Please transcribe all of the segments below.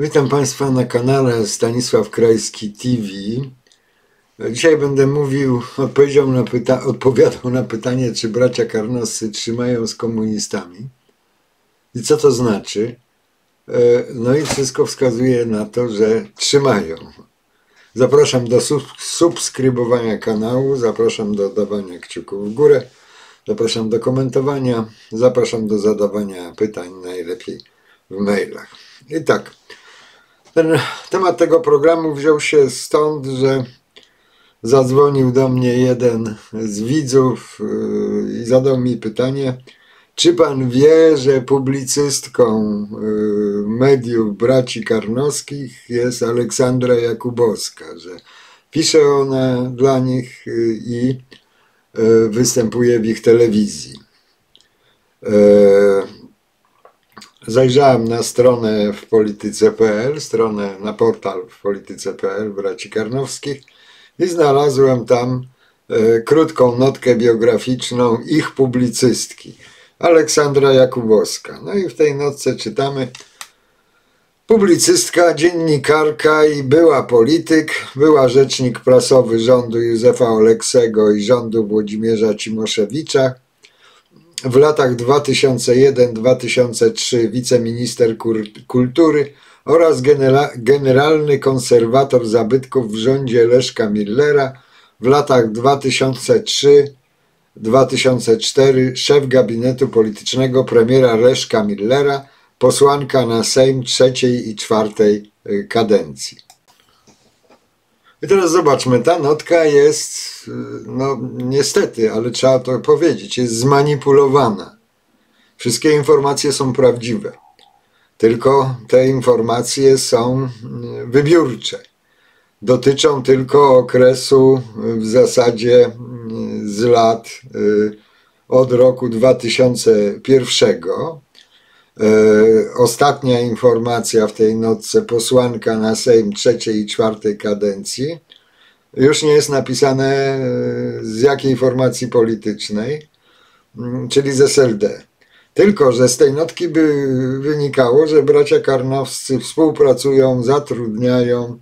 Witam Państwa na kanale Stanisław Krajski TV. Dzisiaj będę mówił, odpowiadał na pytanie, czy bracia Karnowscy trzymają z komunistami i co to znaczy. No i wszystko wskazuje na to, że trzymają. Zapraszam do subskrybowania kanału, zapraszam do dawania kciuków w górę, zapraszam do komentowania, zapraszam do zadawania pytań, najlepiej w mailach. I tak, temat tego programu wziął się stąd, że zadzwonił do mnie jeden z widzów i zadał mi pytanie, czy pan wie, że publicystką mediów braci Karnowskich jest Aleksandra Jakubowska, że pisze ona dla nich i występuje w ich telewizji. Zajrzałem na stronę wPolityce.pl, na portal wPolityce.pl braci Karnowskich i znalazłem tam krótką notkę biograficzną ich publicystki, Aleksandra Jakubowska. No i w tej notce czytamy: publicystka, dziennikarka i była polityk, była rzecznik prasowy rządu Józefa Oleksego i rządu Włodzimierza Cimoszewicza. W latach 2001-2003 wiceminister kultury oraz generalny konserwator zabytków w rządzie Leszka Millera. W latach 2003-2004 szef gabinetu politycznego premiera Leszka Millera, posłanka na Sejm trzeciej i czwartej kadencji. I teraz zobaczmy, ta notka jest, no niestety, ale trzeba to powiedzieć, jest zmanipulowana. Wszystkie informacje są prawdziwe, tylko te informacje są wybiórcze. Dotyczą tylko okresu w zasadzie z lat od roku 2001. Ostatnia informacja w tej notce, posłanka na Sejm trzeciej i czwartej kadencji. Już nie jest napisane z jakiej formacji politycznej, czyli z SLD. Tylko że z tej notki by wynikało, że bracia Karnowscy współpracują, zatrudniają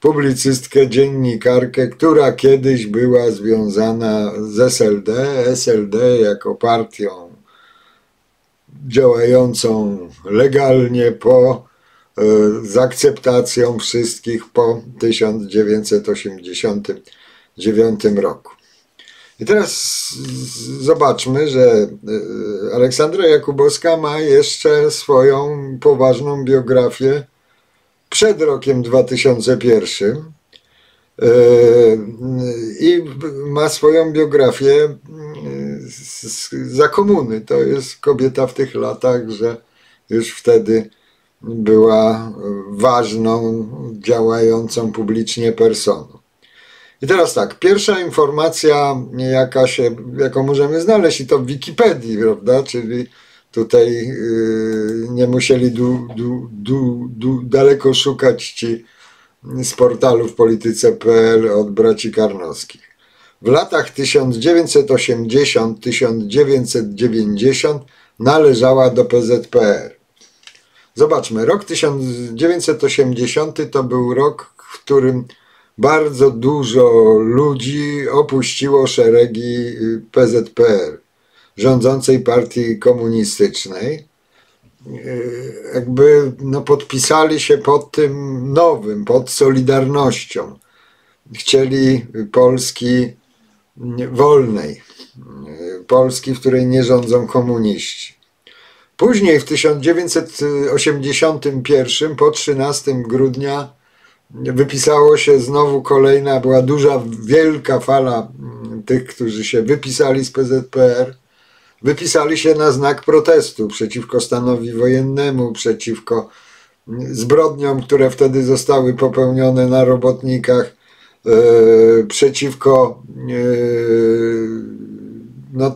publicystkę, dziennikarkę, która kiedyś była związana z SLD. SLD jako partią działającą legalnie z akceptacją wszystkich po 1989 roku. I teraz zobaczmy, że Aleksandra Jakubowska ma jeszcze swoją poważną biografię przed rokiem 2001 i ma swoją biografię za komuny. To jest kobieta w tych latach, że już wtedy była ważną, działającą publicznie personą. I teraz tak, pierwsza informacja, jaką możemy znaleźć, i to w Wikipedii, prawda, czyli tutaj nie musieli daleko szukać ci z portalu wPolityce.pl od braci Karnowskich. W latach 1980-1990 należała do PZPR. Zobaczmy, rok 1980 to był rok, w którym bardzo dużo ludzi opuściło szeregi PZPR, rządzącej partii komunistycznej. Jakby no, podpisali się pod tym nowym, pod Solidarnością. Chcieli Polski wolnej, Polski, w której nie rządzą komuniści. Później w 1981, po 13 grudnia wypisało się znowu kolejna, była duża, wielka fala tych, którzy się wypisali z PZPR. Wypisali się na znak protestu przeciwko stanowi wojennemu, przeciwko zbrodniom, które wtedy zostały popełnione na robotnikach, przeciwko no,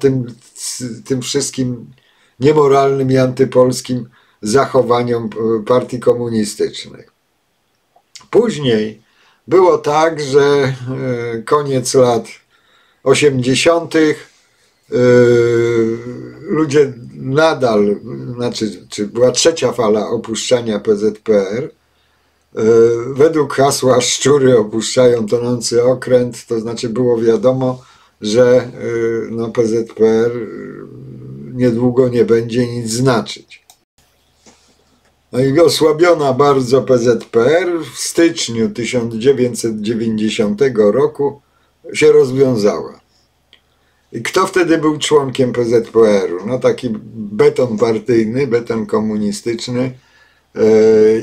tym wszystkim niemoralnym i antypolskim zachowaniom partii komunistycznej. Później było tak, że koniec lat 80. ludzie nadal, znaczy była trzecia fala opuszczania PZPR, według hasła szczury opuszczają tonący okręt, to znaczy było wiadomo, że no, PZPR niedługo nie będzie nic znaczyć. No i osłabiona bardzo PZPR w styczniu 1990 roku się rozwiązała. I kto wtedy był członkiem PZPR-u? No taki beton partyjny, beton komunistyczny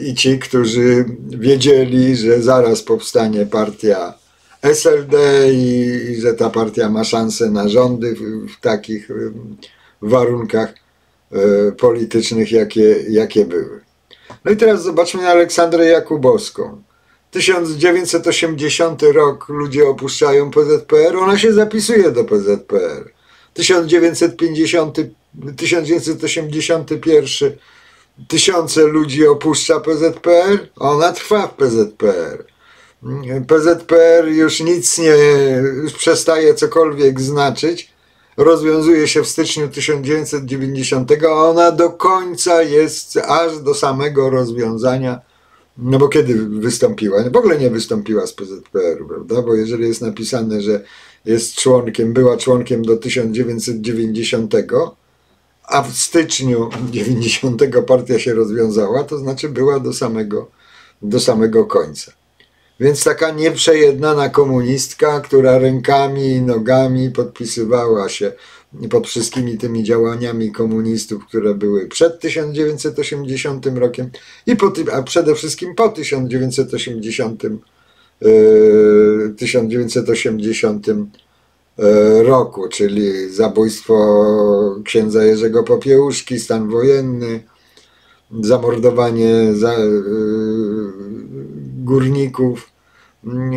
i ci, którzy wiedzieli, że zaraz powstanie partia SLD i że ta partia ma szansę na rządy w takich warunkach politycznych, jakie były. No i teraz zobaczmy na Aleksandrę Jakubowską. 1980 rok, ludzie opuszczają PZPR, ona się zapisuje do PZPR. 1981, tysiące ludzi opuszcza PZPR, ona trwa w PZPR. PZPR już nic nie, już przestaje cokolwiek znaczyć, rozwiązuje się w styczniu 1990, a ona do końca jest aż do samego rozwiązania. No bo kiedy wystąpiła? W ogóle nie wystąpiła z PZPR, prawda? Bo jeżeli jest napisane, że jest członkiem, była członkiem do 1990, a w styczniu 90 partia się rozwiązała, to znaczy była do samego końca. Więc taka nieprzejednana komunistka, która rękami i nogami podpisywała się pod wszystkimi tymi działaniami komunistów, które były przed 1980 rokiem, a przede wszystkim po 1980 roku, czyli zabójstwo księdza Jerzego Popiełuszki, stan wojenny, zamordowanie górników w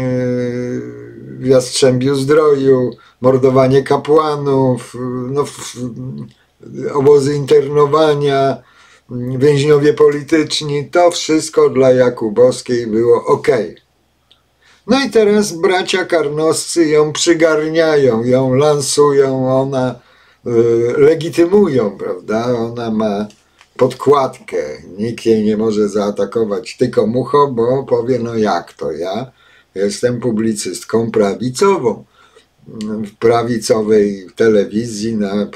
Jastrzębiu Zdroju, mordowanie kapłanów, no, obozy internowania, więźniowie polityczni, to wszystko dla Jakubowskiej było ok. No i teraz bracia Karnowscy ją przygarniają, ją lansują, ona legitymują, prawda? Ona ma podkładkę, nikt jej nie może zaatakować, tylko mucho, bo powie, no jak to, ja jestem publicystką prawicową. W prawicowej telewizji, na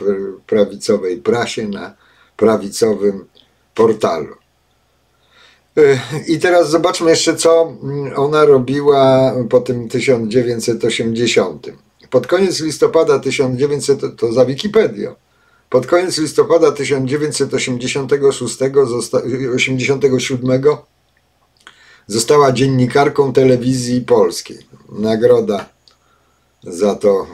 prawicowej prasie, na prawicowym portalu. I teraz zobaczmy jeszcze, co ona robiła po tym 1980. Pod koniec listopada 1900, to za Wikipedią, pod koniec listopada 1987 została dziennikarką telewizji polskiej. Nagroda za to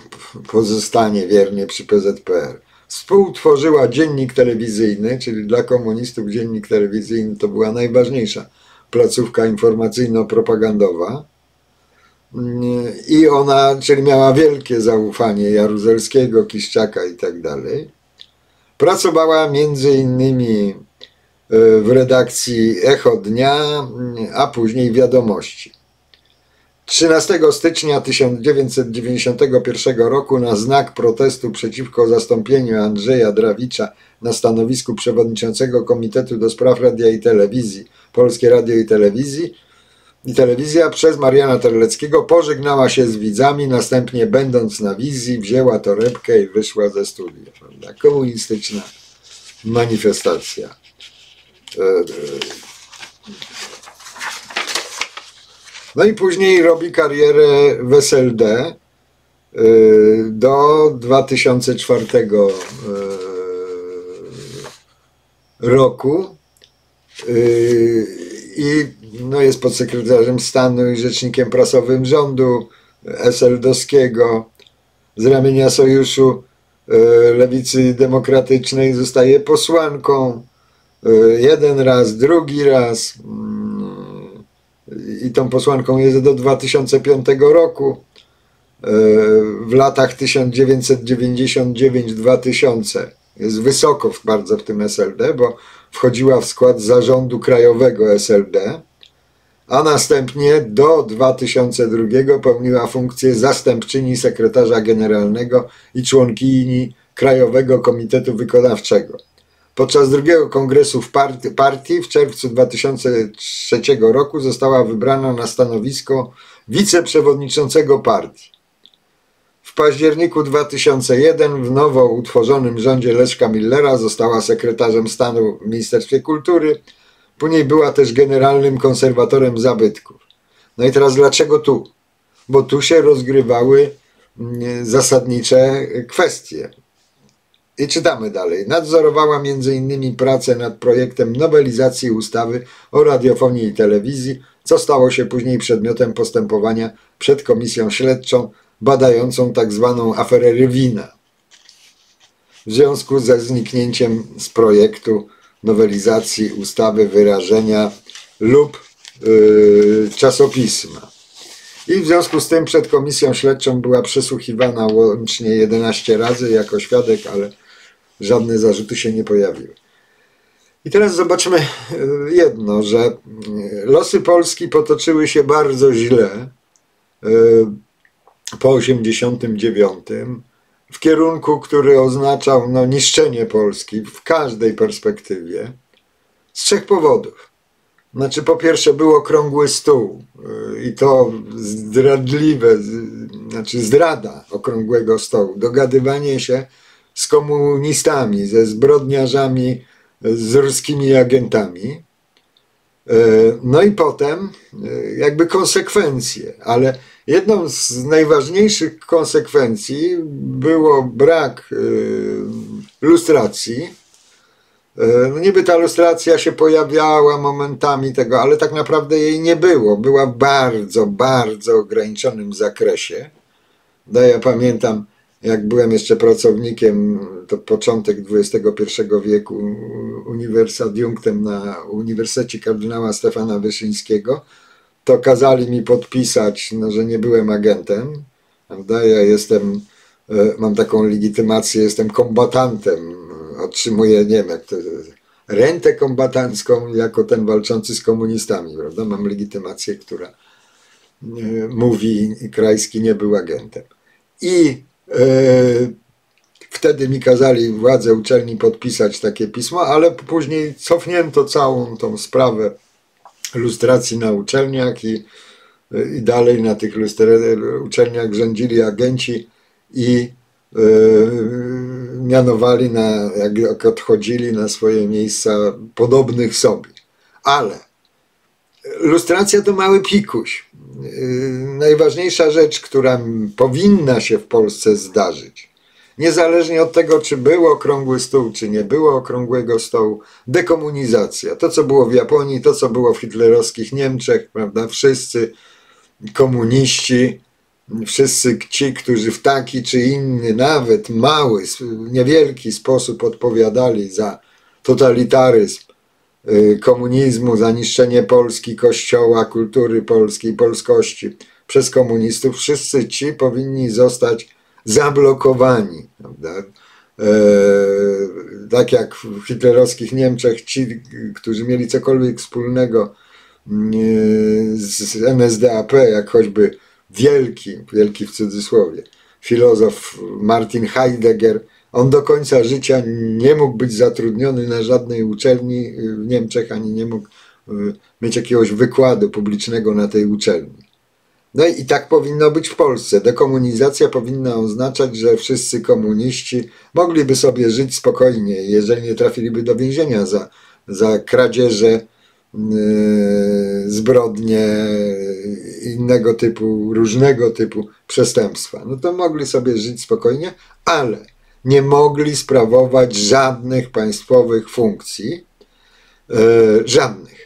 pozostanie wiernie przy PZPR. Współtworzyła dziennik telewizyjny, czyli dla komunistów dziennik telewizyjny to była najważniejsza placówka informacyjno-propagandowa. I ona, czyli miała wielkie zaufanie Jaruzelskiego, Kiszczaka i tak dalej. Pracowała między innymi w redakcji Echo Dnia, a później Wiadomości. 13 stycznia 1991 roku na znak protestu przeciwko zastąpieniu Andrzeja Drawicza na stanowisku przewodniczącego Komitetu do Spraw Radia i Telewizji, Polskie Radio i Telewizja przez Mariana Terleckiego pożegnała się z widzami, następnie będąc na wizji wzięła torebkę i wyszła ze studia. Prawda? Komunistyczna manifestacja. No i później robi karierę w SLD do 2004 roku i no jest podsekretarzem stanu i rzecznikiem prasowym rządu SLD-owskiego. Z ramienia Sojuszu Lewicy Demokratycznej zostaje posłanką jeden raz, drugi raz. I tą posłanką jest do 2005 roku. W latach 1999-2000 jest wysoko bardzo w tym SLD, bo wchodziła w skład zarządu krajowego SLD, a następnie do 2002 pełniła funkcję zastępczyni sekretarza generalnego i członkini Krajowego Komitetu Wykonawczego. Podczas drugiego kongresu partii w czerwcu 2003 roku została wybrana na stanowisko wiceprzewodniczącego partii. W październiku 2001 w nowo utworzonym rządzie Leszka Millera została sekretarzem stanu w Ministerstwie Kultury, później była też generalnym konserwatorem zabytków. No i teraz dlaczego tu? Bo tu się rozgrywały zasadnicze kwestie. I czytamy dalej. Nadzorowała m.in. pracę nad projektem nowelizacji ustawy o radiofonii i telewizji, co stało się później przedmiotem postępowania przed Komisją Śledczą badającą tzw. aferę Rywina. W związku ze zniknięciem z projektu nowelizacji ustawy wyrażenia lub czasopisma. I w związku z tym przed Komisją Śledczą była przesłuchiwana łącznie 11 razy jako świadek, ale żadne zarzuty się nie pojawiły. I teraz zobaczmy jedno, że losy Polski potoczyły się bardzo źle po 1989 w kierunku, który oznaczał niszczenie Polski w każdej perspektywie z trzech powodów. Znaczy, po pierwsze był okrągły stół i to zdradliwe, znaczy zdrada okrągłego stołu, dogadywanie się z komunistami, ze zbrodniarzami, z ruskimi agentami. No i potem jakby konsekwencje, ale jedną z najważniejszych konsekwencji było brak lustracji. No niby ta lustracja się pojawiała momentami tego, ale tak naprawdę jej nie było. Była w bardzo, bardzo ograniczonym zakresie. No ja pamiętam, jak byłem jeszcze pracownikiem, to początek XXI wieku, adiunktem na Uniwersytecie Kardynała Stefana Wyszyńskiego, to kazali mi podpisać, no, że nie byłem agentem. Prawda? Ja jestem, mam taką legitymację, jestem kombatantem. Otrzymuję, nie wiem, jak to, rentę kombatancką jako ten walczący z komunistami, prawda? Mam legitymację, która mówi, Krajski nie był agentem. I wtedy mi kazali władze uczelni podpisać takie pismo, ale później cofnięto całą tą sprawę lustracji na uczelniach i dalej na tych uczelniach rządzili agenci i mianowali, jak odchodzili na swoje miejsca podobnych sobie. Ale lustracja to mały pikuś. Najważniejsza rzecz, która powinna się w Polsce zdarzyć, niezależnie od tego, czy był okrągły stół, czy nie było okrągłego stołu, dekomunizacja. To, co było w Japonii, to, co było w hitlerowskich Niemczech, prawda? Wszyscy komuniści, wszyscy ci, którzy w taki czy inny, nawet mały, niewielki sposób odpowiadali za totalitaryzm komunizmu, za niszczenie Polski, Kościoła, kultury polskiej, polskości przez komunistów, wszyscy ci powinni zostać zablokowani. Prawda? Tak jak w hitlerowskich Niemczech ci, którzy mieli cokolwiek wspólnego z NSDAP, jak choćby wielki w cudzysłowie, filozof Martin Heidegger, on do końca życia nie mógł być zatrudniony na żadnej uczelni w Niemczech, ani nie mógł mieć jakiegoś wykładu publicznego na tej uczelni. No i tak powinno być w Polsce. Dekomunizacja powinna oznaczać, że wszyscy komuniści mogliby sobie żyć spokojnie, jeżeli nie trafiliby do więzienia za kradzieże, zbrodnie innego typu, różnego typu przestępstwa. No to mogli sobie żyć spokojnie, ale nie mogli sprawować żadnych państwowych funkcji, żadnych.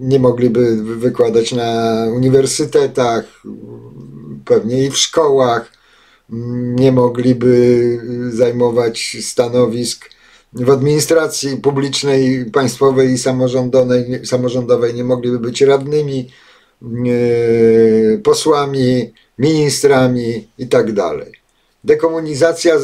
Nie mogliby wykładać na uniwersytetach, pewnie i w szkołach, nie mogliby zajmować stanowisk w administracji publicznej, państwowej i samorządowej, nie mogliby być radnymi, posłami, ministrami i tak dalej. Dekomunizacja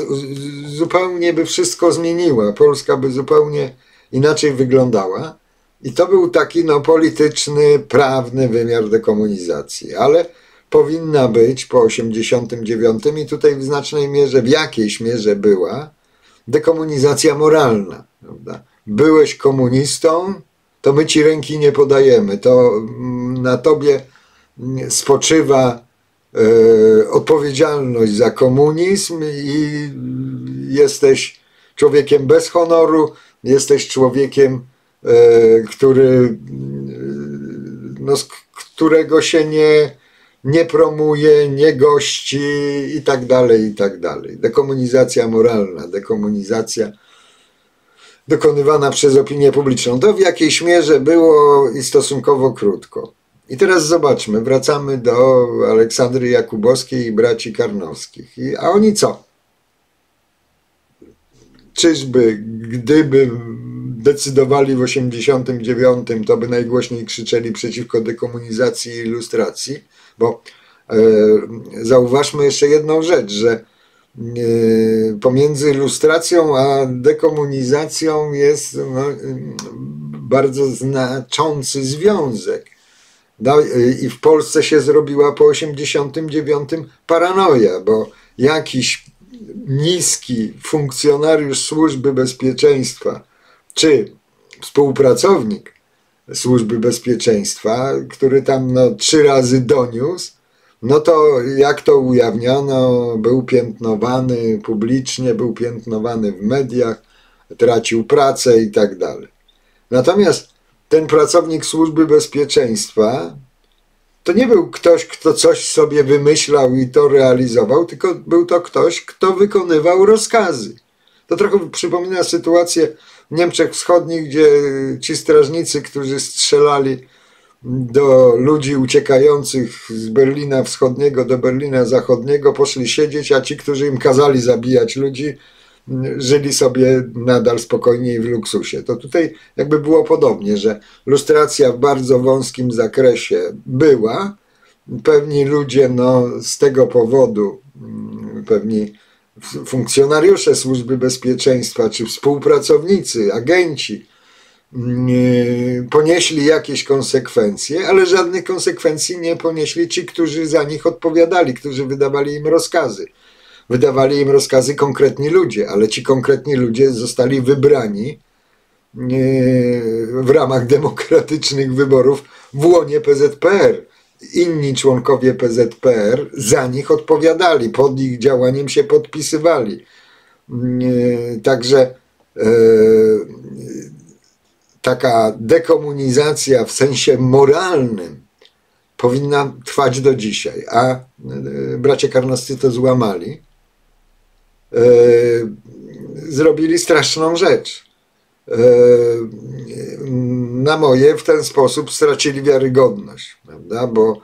zupełnie by wszystko zmieniła. Polska by zupełnie inaczej wyglądała. I to był taki polityczny, prawny wymiar dekomunizacji. Ale powinna być po 1989 i tutaj w znacznej mierze, w jakiejś mierze była, dekomunizacja moralna, prawda? Byłeś komunistą, to my ci ręki nie podajemy, to na tobie spoczywa odpowiedzialność za komunizm i jesteś człowiekiem bez honoru, jesteś człowiekiem, którego się nie promuje, nie gości i tak dalej, i tak dalej. Dekomunizacja moralna, dekomunizacja dokonywana przez opinię publiczną. To w jakiejś mierze było i stosunkowo krótko. I teraz zobaczmy, wracamy do Aleksandry Jakubowskiej i braci Karnowskich. A oni co? Czyżby, gdyby decydowali w 89, to by najgłośniej krzyczeli przeciwko dekomunizacji i ilustracji, bo zauważmy jeszcze jedną rzecz, że pomiędzy ilustracją a dekomunizacją jest bardzo znaczący związek. I w Polsce się zrobiła po 89 paranoja, bo jakiś niski funkcjonariusz Służby Bezpieczeństwa czy współpracownik Służby Bezpieczeństwa, który tam 3 razy doniósł, no to jak to ujawniono, był piętnowany publicznie, był piętnowany w mediach, tracił pracę i tak dalej. Natomiast ten pracownik Służby Bezpieczeństwa to nie był ktoś, kto coś sobie wymyślał i to realizował, tylko był to ktoś, kto wykonywał rozkazy. To trochę przypomina sytuację w Niemczech Wschodnich, gdzie ci strażnicy, którzy strzelali do ludzi uciekających z Berlina Wschodniego do Berlina Zachodniego, poszli siedzieć, a ci, którzy im kazali zabijać ludzi, żyli sobie nadal spokojnie i w luksusie. To tutaj jakby było podobnie, że lustracja w bardzo wąskim zakresie była. Pewni ludzie z tego powodu, pewni funkcjonariusze Służby Bezpieczeństwa czy współpracownicy, agenci ponieśli jakieś konsekwencje, ale żadnych konsekwencji nie ponieśli ci, którzy za nich odpowiadali, którzy wydawali im rozkazy. Wydawali im rozkazy konkretni ludzie, ale ci konkretni ludzie zostali wybrani w ramach demokratycznych wyborów w łonie PZPR. Inni członkowie PZPR za nich odpowiadali, pod ich działaniem się podpisywali. Także taka dekomunizacja w sensie moralnym powinna trwać do dzisiaj, a bracia Karnowscy to złamali. Zrobili straszną rzecz. Na moje w ten sposób stracili wiarygodność, prawda? Bo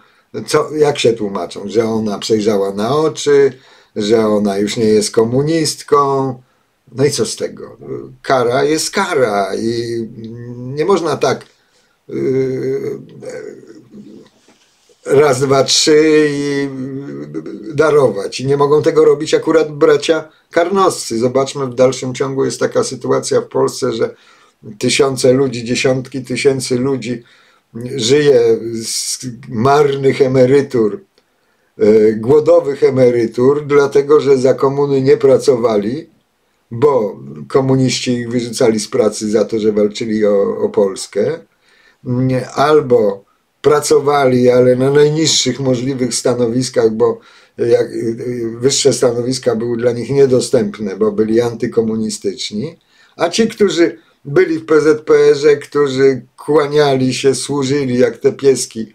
jak się tłumaczą, że ona przejrzała na oczy, że ona już nie jest komunistką, no i co z tego? Kara jest kara i nie można tak raz, dwa, trzy i darować. I nie mogą tego robić akurat bracia Karnowscy. Zobaczmy, w dalszym ciągu jest taka sytuacja w Polsce, że tysiące ludzi, dziesiątki tysięcy ludzi żyje z marnych emerytur, głodowych emerytur, dlatego że za komuny nie pracowali, bo komuniści ich wyrzucali z pracy za to, że walczyli o Polskę. Albo pracowali, ale na najniższych możliwych stanowiskach, bo wyższe stanowiska były dla nich niedostępne, bo byli antykomunistyczni, a ci, którzy byli w PZPR-ze, którzy kłaniali się, służyli jak te pieski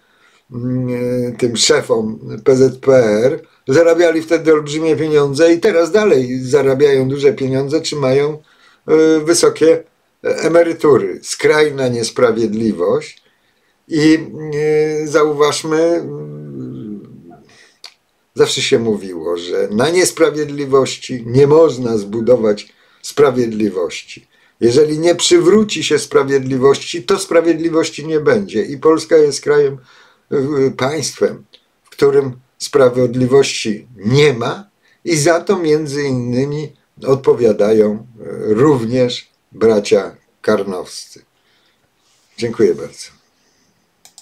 tym szefom PZPR, zarabiali wtedy olbrzymie pieniądze i teraz dalej zarabiają duże pieniądze, czy mają wysokie emerytury. Skrajna niesprawiedliwość. I zauważmy, zawsze się mówiło, że na niesprawiedliwości nie można zbudować sprawiedliwości. Jeżeli nie przywróci się sprawiedliwości, to sprawiedliwości nie będzie. I Polska jest krajem, państwem, w którym sprawiedliwości nie ma i za to między innymi odpowiadają również bracia Karnowscy. Dziękuję bardzo.